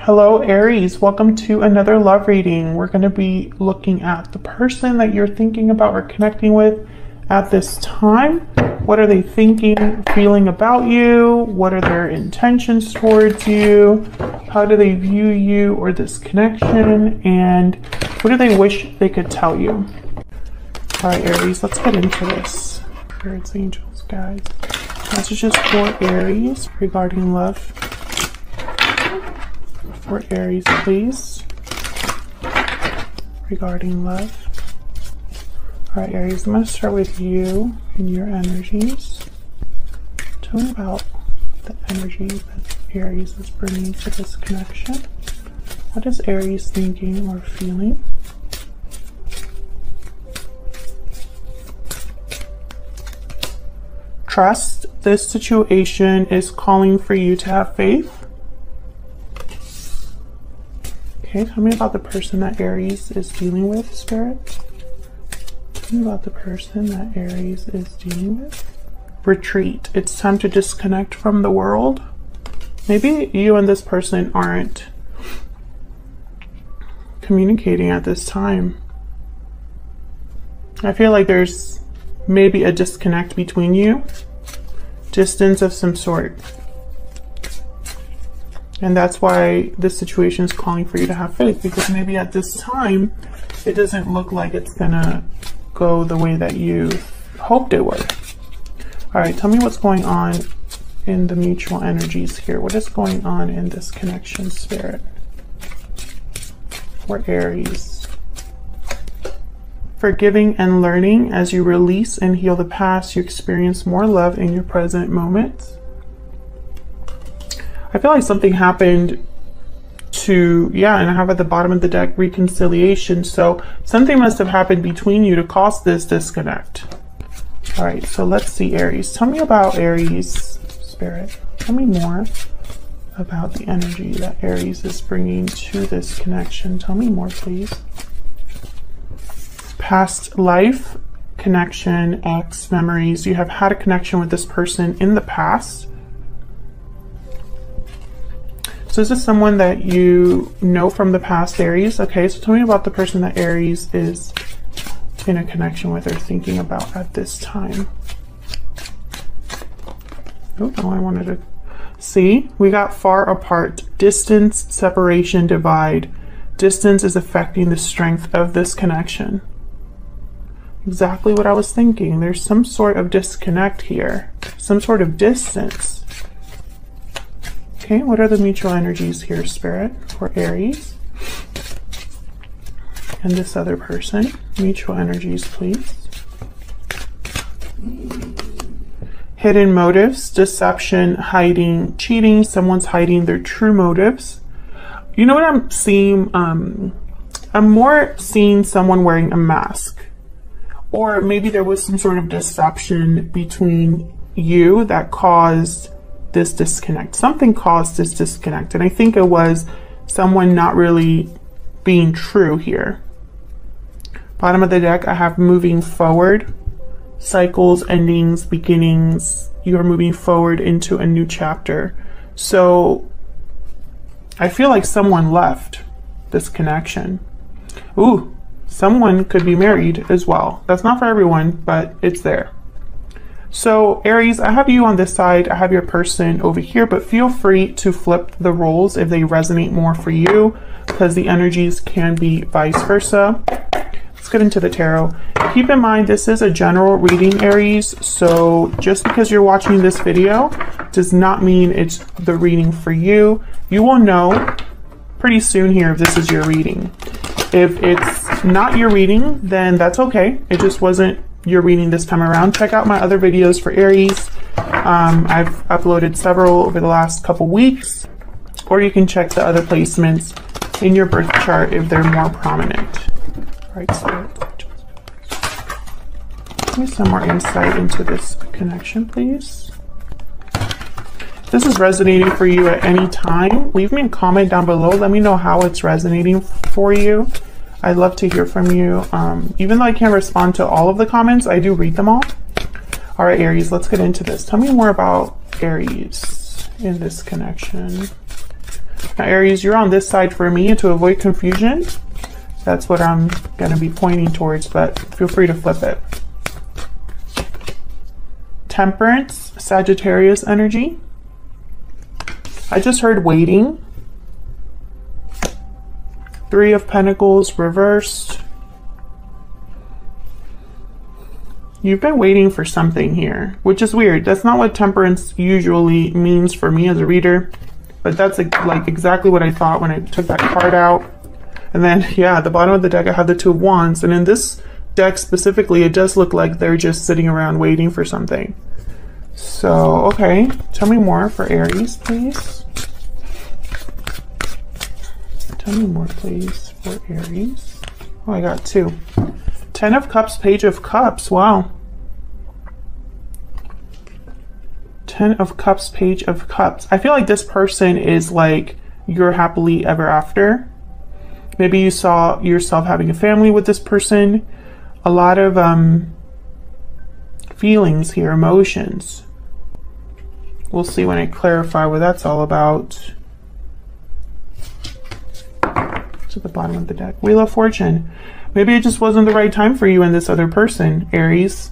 Hello Aries, welcome to another love reading. We're going to be looking at the person that you're thinking about or connecting with at this time. What are they thinking, feeling about you? What are their intentions towards you? How do they view you or this connection? And what do they wish they could tell you? All right, Aries, let's get into this. Spirits, angels, guides. Messages for Aries regarding love. For Aries, please. Regarding love. All right, Aries, I'm going to start with you and your energies. Tell me about the energy that Aries is bringing to this connection. What is Aries thinking or feeling? Trust. This situation is calling for you to have faith. Okay, tell me about the person that Aries is dealing with, Spirit. About the person that Aries is dealing with. Retreat. It's time to disconnect from the world. Maybe you and this person aren't communicating at this time. I feel like there's maybe a disconnect between you. Distance of some sort. And that's why this situation is calling for you to have faith, because maybe at this time it doesn't look like it's gonna go the way that you hoped it would. All right, tell me what's going on in the mutual energies here. What is going on in this connection, Spirit? For Aries. Forgiving and learning as you release and heal the past, you experience more love in your present moment. I feel like something happened to, yeah, and I have at the bottom of the deck reconciliation. So something must have happened between you to cause this disconnect. All right, so let's see Aries. Tell me about Aries, Spirit. Tell me more about the energy that Aries is bringing to this connection. Tell me more, please. Past life connection, X memories. You have had a connection with this person in the past. So this is someone that you know from the past, Aries. Okay, so tell me about the person that Aries is in a connection with or thinking about at this time. Oh, no, I wanted to see. We got far apart. Distance, separation, divide. Distance is affecting the strength of this connection. Exactly what I was thinking. There's some sort of disconnect here, some sort of distance. Okay, what are the mutual energies here, Spirit, for Aries and this other person? Mutual energies, please. Hidden motives, deception, hiding, cheating. Someone's hiding their true motives. You know what I'm seeing? I'm more seeing someone wearing a mask. Or maybe there was some sort of deception between you that caused this disconnect. Something caused this disconnect, and I think it was someone not really being true here. Bottom of the deck, I have moving forward. Cycles, endings, beginnings. You're moving forward into a new chapter. So I feel like someone left this connection. Ooh, someone could be married as well. That's not for everyone, but it's there. So Aries, I have you on this side, I have your person over here, but feel free to flip the roles if they resonate more for you, because the energies can be vice versa. Let's get into the tarot. Keep in mind, this is a general reading, Aries, so just because you're watching this video does not mean it's the reading for you. You will know pretty soon here if this is your reading. If it's not your reading, then that's okay. It just wasn't your reading this time around. Check out my other videos for Aries. I've uploaded several over the last couple weeks, or you can check the other placements in your birth chart if they're more prominent. All right, so give me some more insight into this connection, please. If this is resonating for you at any time, leave me a comment down below. Let me know how it's resonating for you. I'd love to hear from you. Even though I can't respond to all of the comments, I do read them all. All right, Aries, let's get into this. Tell me more about Aries in this connection. Aries, you're on this side for me to avoid confusion. That's what I'm going to be pointing towards, but feel free to flip it. Temperance, Sagittarius energy. I just heard waiting. Three of Pentacles reversed. You've been waiting for something here, which is weird. That's not what temperance usually means for me as a reader, but that's like exactly what I thought when I took that card out. And then, yeah, at the bottom of the deck, I have the Two of Wands. And in this deck specifically, it does look like they're just sitting around waiting for something. So, okay, tell me more for Aries, please. Tell me more, please, for Aries. Oh, I got two. Ten of Cups, Page of Cups. Wow. Ten of Cups, Page of Cups. I feel like this person is like you're happily ever after. Maybe you saw yourself having a family with this person. A lot of feelings here, emotions. We'll see when I clarify what that's all about. It's at the bottom of the deck. Wheel of Fortune. Maybe it just wasn't the right time for you and this other person, Aries.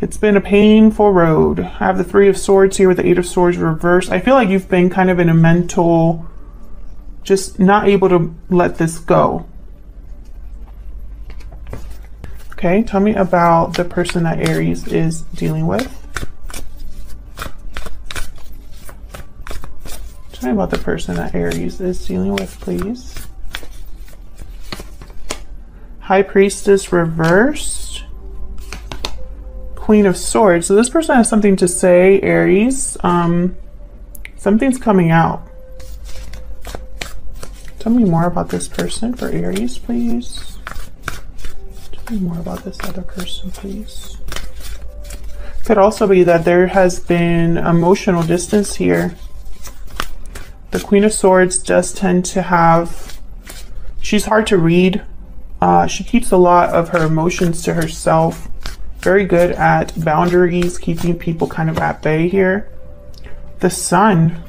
It's been a painful road. I have the Three of Swords here with the Eight of Swords reversed. I feel like you've been kind of in a mental... just not able to let this go. Okay, tell me about the person that Aries is dealing with. Tell me about the person that Aries is dealing with, please. High Priestess reversed. Queen of Swords. So this person has something to say, Aries. Something's coming out. Tell me more about this person for Aries, please. Tell me more about this other person, please. Could also be that there has been emotional distance here. The Queen of Swords does tend to have... she's hard to read. She keeps a lot of her emotions to herself. Very good at boundaries, keeping people kind of at bay here. The Sun...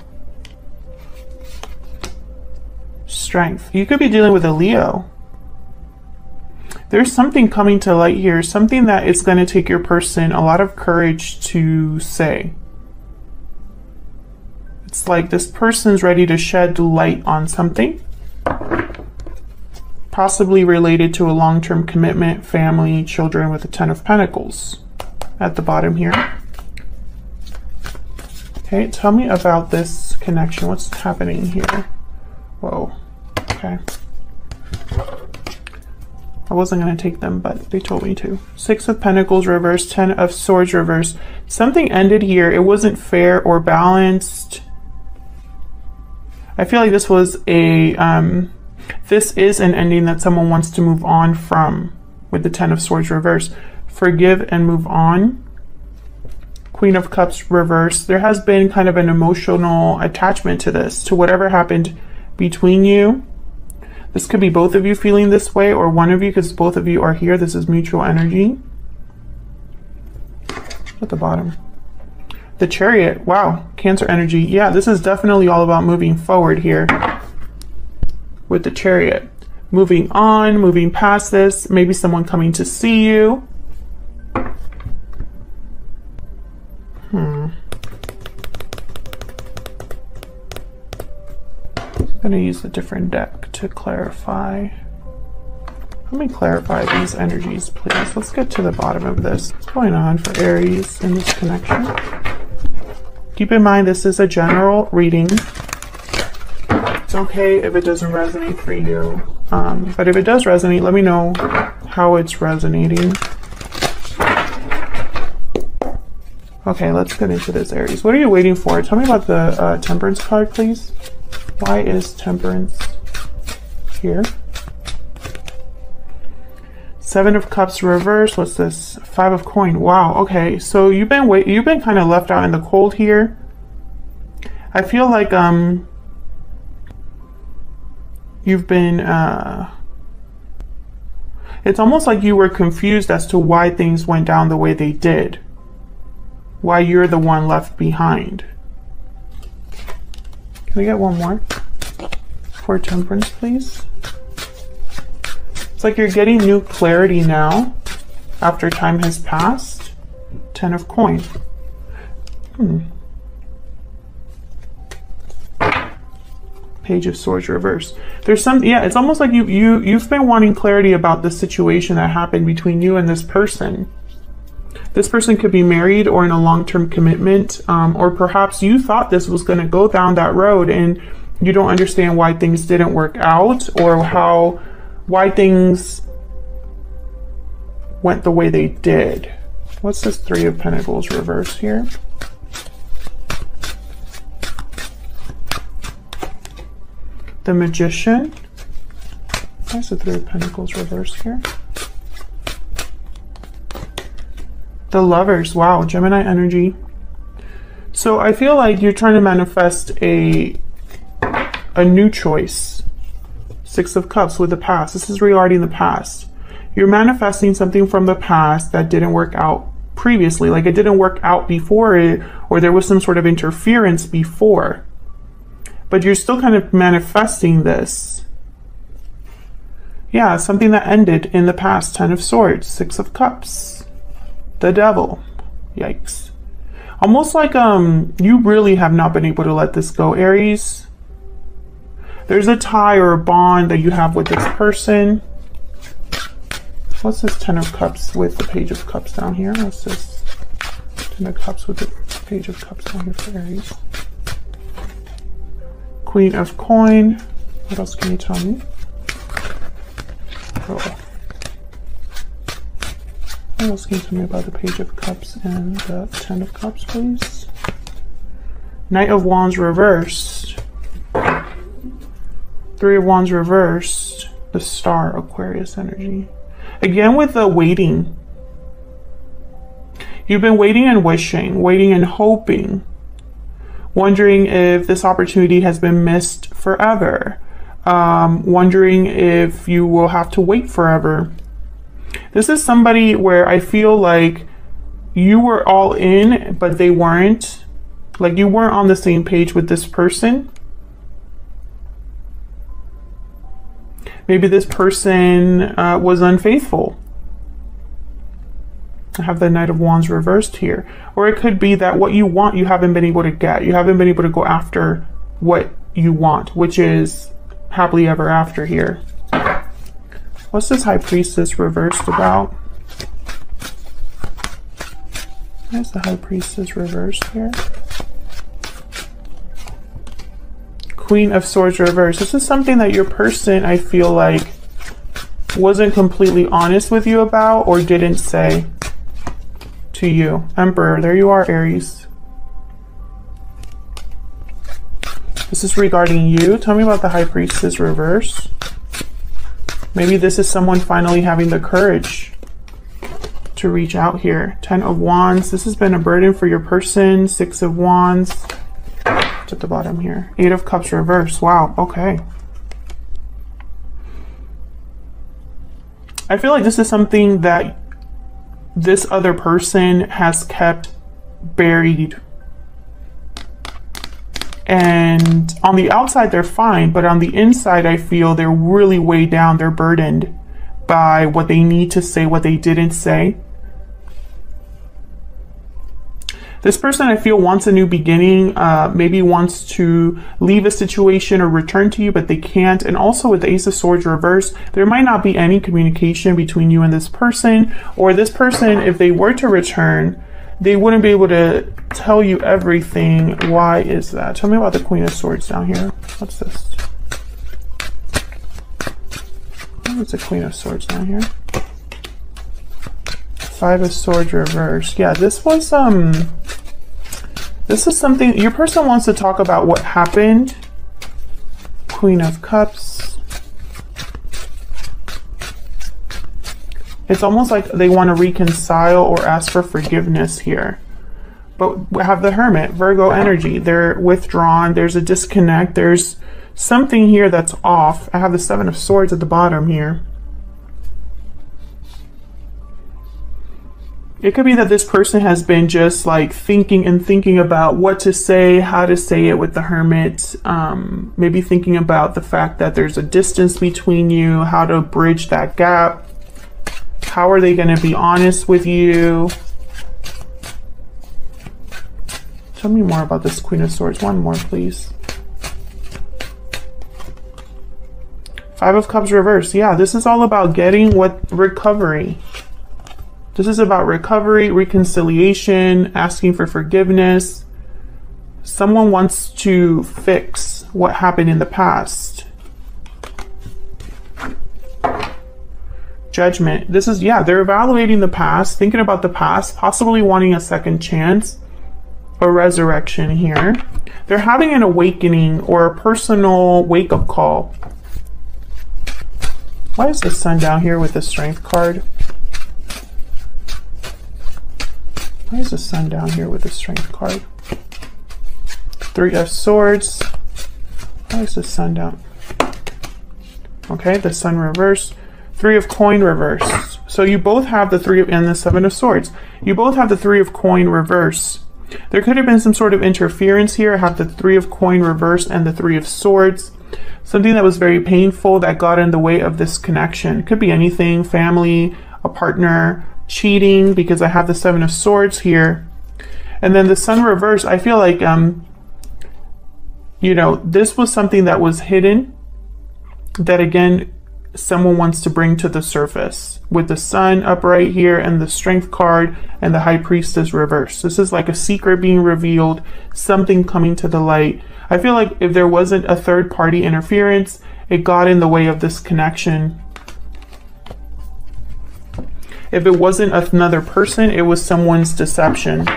strength. You could be dealing with a Leo. There's something coming to light here, something that is going to take your person a lot of courage to say. It's like this person's ready to shed light on something, possibly related to a long-term commitment, family, children, with the Ten of Pentacles at the bottom here. Okay, tell me about this connection. What's happening here? Whoa. Okay. I wasn't going to take them, but they told me to. Six of Pentacles reversed, Ten of Swords reversed. Something ended here. It wasn't fair or balanced. I feel like this was a, this is an ending that someone wants to move on from with the Ten of Swords reversed. Forgive and move on. Queen of Cups reversed. There has been kind of an emotional attachment to this, to whatever happened between you. This could be both of you feeling this way, or one of you, because both of you are here. This is mutual energy. At the bottom, the Chariot. Wow, Cancer energy. Yeah, this is definitely all about moving forward here with the Chariot. Moving on, moving past this. Maybe someone coming to see you. I'm going to use a different deck to clarify. Let me clarify these energies, please. Let's get to the bottom of this. What's going on for Aries in this connection? Keep in mind, this is a general reading. It's okay if it doesn't resonate for you. But if it does resonate, let me know how it's resonating. Okay, let's get into this, Aries. What are you waiting for? Tell me about the Temperance card, please. Why is Temperance here? Seven of Cups reversed. What's this? Five of Coin. Wow. Okay. So you've been kind of left out in the cold here. I feel like you've been it's almost like you were confused as to why things went down the way they did. Why you're the one left behind. Can we get one more for Temperance, please? It's like you're getting new clarity now after time has passed. 10 of coins. Page of Swords reverse. There's some, yeah, it's almost like you've been wanting clarity about the situation that happened between you and this person. This person could be married or in a long-term commitment, or perhaps you thought this was going to go down that road and you don't understand why things didn't work out, or why things went the way they did. What's this Three of Pentacles reverse here? The Magician. There's the Three of Pentacles reverse here. The Lovers. Wow, Gemini energy. So I feel like you're trying to manifest a new choice. Six of Cups with the past. This is regarding the past. You're manifesting something from the past that didn't work out previously. Like it didn't work out before it, or there was some sort of interference before. But you're still kind of manifesting this. Yeah, something that ended in the past. Ten of Swords, Six of Cups, the Devil. Yikes. Almost like you really have not been able to let this go, Aries. There's a tie or a bond that you have with this person. What's this Ten of Cups with the Page of Cups down here? What's this Ten of Cups with the Page of Cups down here for Aries? Queen of Coin. What else can you tell me? Oh. What else can you tell me about the Page of Cups and the Ten of Cups, please? Knight of Wands reversed. Three of Wands reversed. The Star, Aquarius energy. Again with the waiting. You've been waiting and wishing, waiting and hoping. Wondering if this opportunity has been missed forever. Wondering if you will have to wait forever. This is somebody where I feel like you were all in, but they weren't. Like you weren't on the same page with this person. Maybe this person was unfaithful. I have the Knight of Wands reversed here. Or it could be that what you want, you haven't been able to get. You haven't been able to go after what you want, which is happily ever after here. What's this High Priestess reversed about? There's the High Priestess reversed here. Queen of Swords reversed. This is something that your person, I feel like, wasn't completely honest with you about or didn't say to you. Emperor, there you are, Aries. This is regarding you. Tell me about the High Priestess reverse. Maybe this is someone finally having the courage to reach out here. Ten of Wands. This has been a burden for your person. Six of Wands. It's at the bottom here. Eight of Cups reverse. Wow, okay. I feel like this is something that this other person has kept buried. And on the outside, they're fine, but on the inside, I feel they're really weighed down. They're burdened by what they need to say, what they didn't say. This person, I feel, wants a new beginning, maybe wants to leave a situation or return to you, but they can't. And also with the Ace of Swords reverse, there might not be any communication between you and this person, or this person, if they were to return, they wouldn't be able to tell you everything. Why is that? Tell me about the Queen of Swords down here. What's this? What's the Queen of Swords down here? Five of Swords reverse. Yeah, this was this is something your person wants to talk about. What happened? Queen of Cups. It's almost like they want to reconcile or ask for forgiveness here. But we have the Hermit, Virgo energy. They're withdrawn. There's a disconnect. There's something here that's off. I have the Seven of Swords at the bottom here. It could be that this person has been just like thinking about what to say, how to say it with the Hermit. Maybe thinking about the fact that there's a distance between you, how to bridge that gap. How are they going to be honest with you? Tell me more about this Queen of Swords. One more, please. Five of Cups reversed. Yeah, this is all about getting what? Recovery. This is about recovery, reconciliation, asking for forgiveness. Someone wants to fix what happened in the past. Judgment. This is, yeah, they're evaluating the past, thinking about the past, possibly wanting a second chance, a resurrection here. They're having an awakening or a personal wake-up call. Why is the Sun down here with the Strength card? Why is the Sun down here with the Strength card? Three of Swords. Why is the Sun down? Okay, the Sun reversed. Three of Coin reversed. So you both have the Three of, and the Seven of Swords. You both have the Three of Coin reversed. There could have been some sort of interference here. I have the Three of Coin reversed and the Three of Swords. Something that was very painful that got in the way of this connection. Could be anything, family, a partner, cheating, because I have the Seven of Swords here. And then the Sun reversed. I feel like, you know, this was something that was hidden that, again, someone wants to bring to the surface with the Sun upright here and the Strength card and the High Priestess reversed. This is like a secret being revealed, something coming to the light. I feel like if there wasn't a third party interference, it got in the way of this connection. If it wasn't another person, it was someone's deception.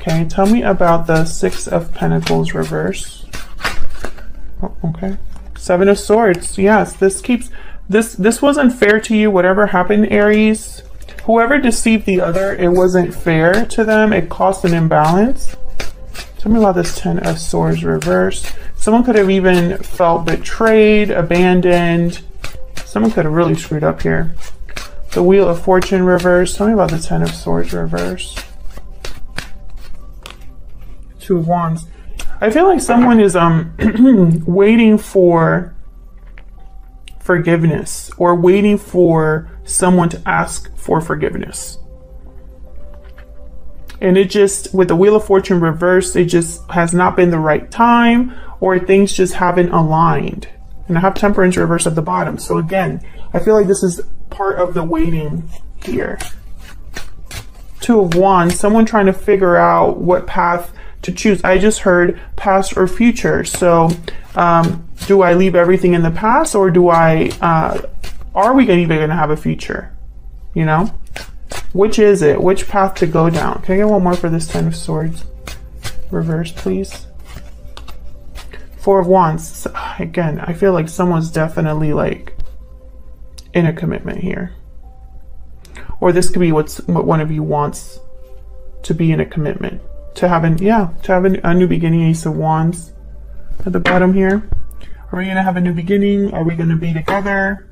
Okay, tell me about the Six of Pentacles reverse. Oh, okay. Seven of Swords. Yes, this keeps... This wasn't fair to you, whatever happened, Aries. Whoever deceived the other, it wasn't fair to them. It caused an imbalance. Tell me about this Ten of Swords reverse. Someone could have even felt betrayed, abandoned. Someone could have really screwed up here. The Wheel of Fortune reverse. Tell me about the Ten of Swords reverse. Two of Wands. I feel like someone is waiting for forgiveness or waiting for someone to ask for forgiveness. And it just, with the Wheel of Fortune reversed, it just has not been the right time, or things just haven't aligned. And I have Temperance reversed at the bottom. So again, I feel like this is part of the waiting here. Two of Wands, someone trying to figure out what path to choose. I just heard past or future. So do I leave everything in the past, or do I, are we even going to have a future? You know, which is it? Which path to go down? Can I get one more for this Ten of Swords reverse, please? Four of Wands. Again, I feel like someone's definitely like in a commitment here, or this could be what one of you wants to be in a commitment. To have a new beginning. Ace of Wands at the bottom here. Are we going to have a new beginning? Are we going to be together?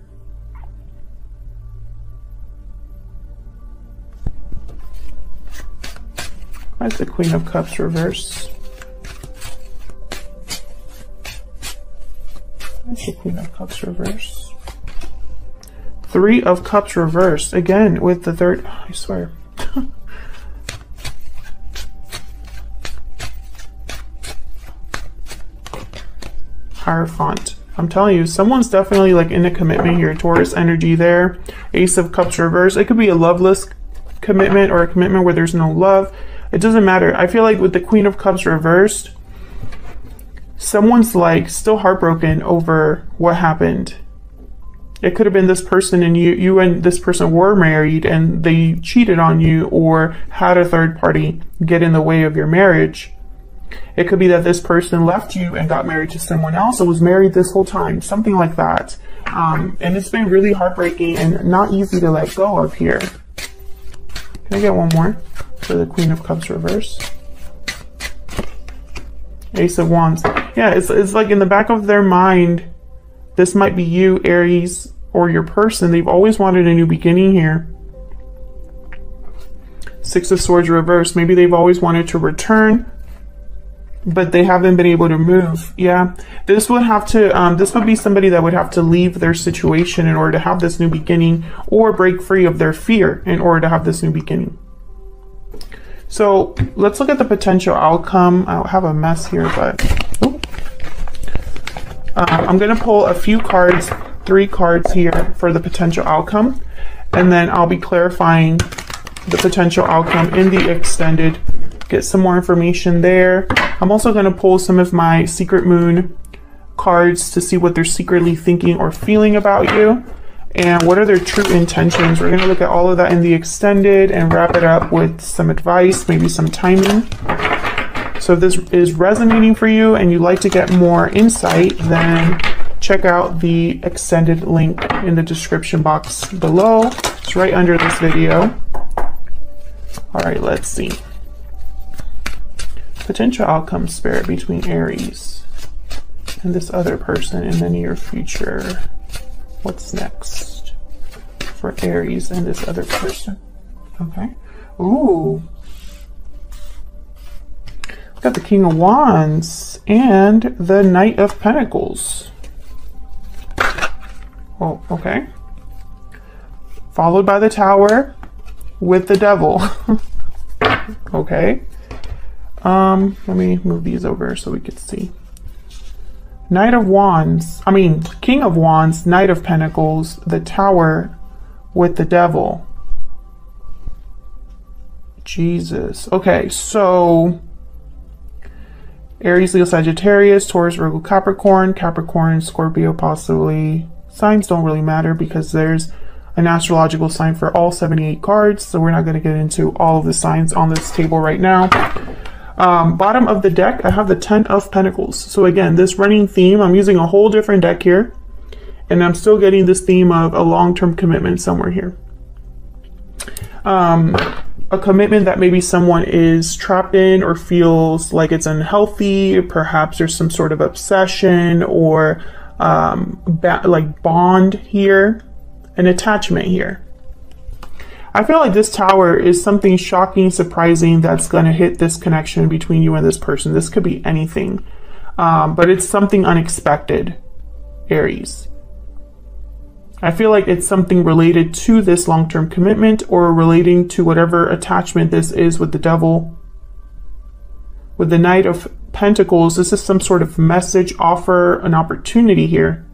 Why is the Queen of Cups reversed? Why is the Queen of Cups reversed? Three of Cups reversed. Again, with the third... Oh, I swear. Hierophant. I'm telling you, someone's definitely like in a commitment here. Taurus energy there. Ace of Cups reverse. It could be a loveless commitment or a commitment where there's no love. It doesn't matter. I feel like with the Queen of Cups reversed, someone's like still heartbroken over what happened. It could have been this person, and you and this person were married and they cheated on you or had a third party get in the way of your marriage. It could be that this person left you and got married to someone else and was married this whole time, something like that. And it's been really heartbreaking and not easy to let go of here. Can I get one more for the Queen of Cups reverse? Ace of Wands. Yeah, it's like in the back of their mind, this might be you, Aries, or your person. They've always wanted a new beginning here. Six of Swords reversed. Maybe they've always wanted to return, but they haven't been able to move. Yeah, this would have to, this would be somebody that would have to leave their situation in order to have this new beginning, or break free of their fear in order to have this new beginning. So let's look at the potential outcome. I have a mess here, but I'm going to pull a few cards, 3 cards here for the potential outcome, and then I'll be clarifying the potential outcome in the extended. Get some more information there. I'm also going to pull some of my Secret Moon cards to see what they're secretly thinking or feeling about you, and what are their true intentions. We're going to look at all of that in the extended and wrap it up with some advice, maybe some timing. So if this is resonating for you and you'd like to get more insight, then check out the extended link in the description box below. It's right under this video. All right, let's see. Potential outcome, Spirit, between Aries and this other person in the near future. What's next for Aries and this other person? Okay. Ooh. We've got the King of Wands and the Knight of Pentacles. Oh, okay. Followed by the Tower with the Devil. Okay. Let me move these over so we could see. Knight of Wands, I mean, King of Wands, Knight of Pentacles, the Tower with the Devil. Jesus. Okay, so Aries, Leo, Sagittarius, Taurus, Virgo, Capricorn, Scorpio, possibly. Signs don't really matter because there's an astrological sign for all 78 cards, so we're not going to get into all of the signs on this table right now. Bottom of the deck, I have the 10 of Pentacles. So again, this running theme, I'm using a whole different deck here, and I'm still getting this theme of a long-term commitment somewhere here. A commitment that maybe someone is trapped in or feels like it's unhealthy, or perhaps there's some sort of obsession or like bond here, an attachment here. I feel like this Tower is something shocking, surprising that's going to hit this connection between you and this person. This could be anything, but it's something unexpected, Aries. I feel like it's something related to this long-term commitment or relating to whatever attachment this is with the Devil. With the Knight of Pentacles, this is some sort of message, offer, an opportunity here.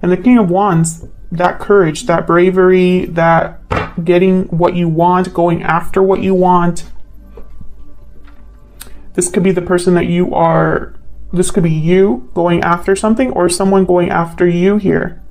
And the King of Wands, that courage, that bravery, that getting what you want, going after what you want. This could be the person that you are, this could be you going after something or someone going after you here.